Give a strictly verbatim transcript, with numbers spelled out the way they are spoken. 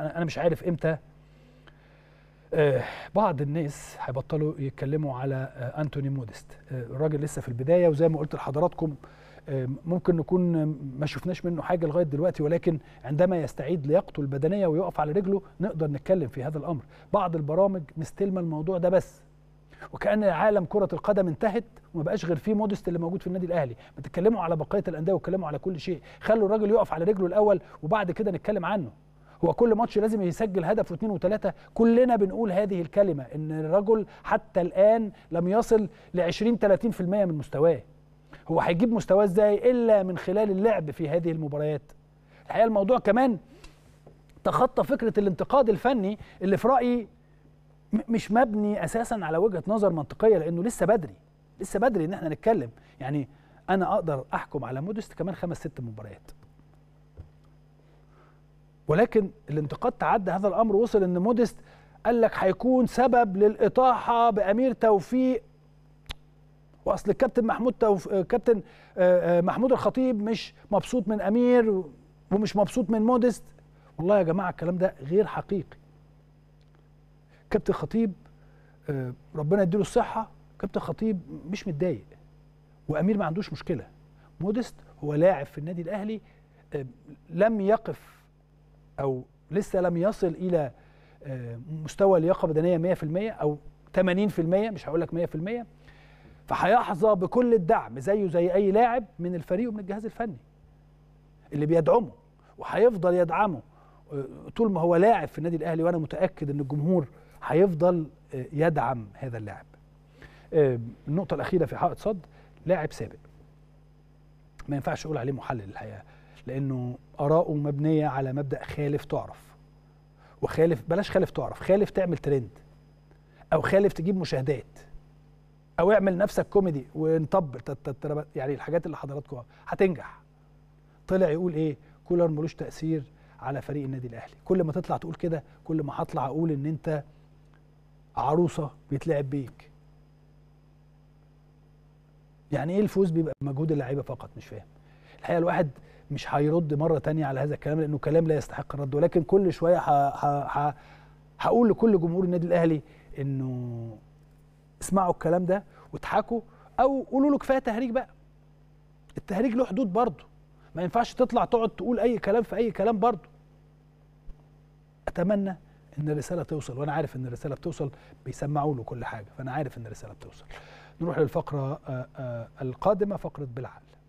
انا انا مش عارف امتى بعض الناس هيبطلوا يتكلموا على أنتوني موديست. الراجل لسه في البدايه، وزي ما قلت لحضراتكم ممكن نكون ما شفناش منه حاجه لغايه دلوقتي، ولكن عندما يستعيد لياقته البدنيه ويقف على رجله نقدر نتكلم في هذا الامر. بعض البرامج مستلمه الموضوع ده بس، وكأن عالم كرة القدم انتهت وما بقاش غير فيه موديست اللي موجود في النادي الاهلي. ما تتكلموا على بقية الأندية وتكلموا على كل شيء، خلوا الراجل يقف على رجله الأول وبعد كده نتكلم عنه. هو كل ماتش لازم يسجل هدف واثنين وثلاثة، كلنا بنقول هذه الكلمة إن الرجل حتى الآن لم يصل ل عشرين ثلاثين بالمئة من مستواه. هو هيجيب مستواه ازاي إلا من خلال اللعب في هذه المباريات؟ الحقيقة الموضوع كمان تخطى فكرة الانتقاد الفني اللي في رأيي مش مبني اساسا على وجهه نظر منطقيه، لانه لسه بدري لسه بدري ان احنا نتكلم. يعني انا اقدر احكم على موديست كمان خمس ست مباريات، ولكن الانتقاد تعدى هذا الامر، وصل ان موديست قال لك هيكون سبب للاطاحه بامير توفيق، واصل الكابتن محمود توف... كابتن محمود الخطيب مش مبسوط من امير ومش مبسوط من موديست. والله يا جماعه الكلام ده غير حقيقي. كابتن خطيب ربنا يديله الصحة، كابتن خطيب مش متضايق، وأمير ما عندوش مشكلة. موديست هو لاعب في النادي الأهلي لم يقف أو لسه لم يصل إلى مستوى لياقة بدنية مئة بالمئة أو ثمانين بالمئة، مش هقول لك مئة بالمئة، فهيحظى بكل الدعم زيه زي أي لاعب من الفريق ومن الجهاز الفني اللي بيدعمه، وهيفضل يدعمه طول ما هو لاعب في النادي الأهلي. وأنا متأكد إن الجمهور هيفضل يدعم هذا اللاعب. النقطة الأخيرة في حائط صد، لاعب سابق ما ينفعش أقول عليه محلل الحقيقة، لأنه آراءه مبنية على مبدأ خالف تعرف، وخالف بلاش خالف تعرف، خالف تعمل ترند أو خالف تجيب مشاهدات أو اعمل نفسك كوميدي ونطبل، يعني الحاجات اللي حضراتكم هتنجح. طلع يقول إيه؟ كولر ملوش تأثير على فريق النادي الأهلي. كل ما تطلع تقول كده كل ما هطلع أقول إن أنت عروسه بيتلعب بيك. يعني ايه الفوز بيبقى بمجهود اللعيبه فقط؟ مش فاهم الحقيقه. الواحد مش هيرد مره ثانيه على هذا الكلام لانه كلام لا يستحق الرد، ولكن كل شويه هقول لكل جمهور النادي الاهلي انه اسمعوا الكلام ده واضحكوا، او قولوا له كفايه تهريج بقى. التهريج له حدود برضه، ما ينفعش تطلع تقعد تقول اي كلام في اي كلام برضه. اتمنى ان الرساله توصل، وانا عارف ان الرساله بتوصل، بيسمعوا له كل حاجه، فانا عارف ان الرساله بتوصل. نروح للفقره القادمه، فقره بالعقل.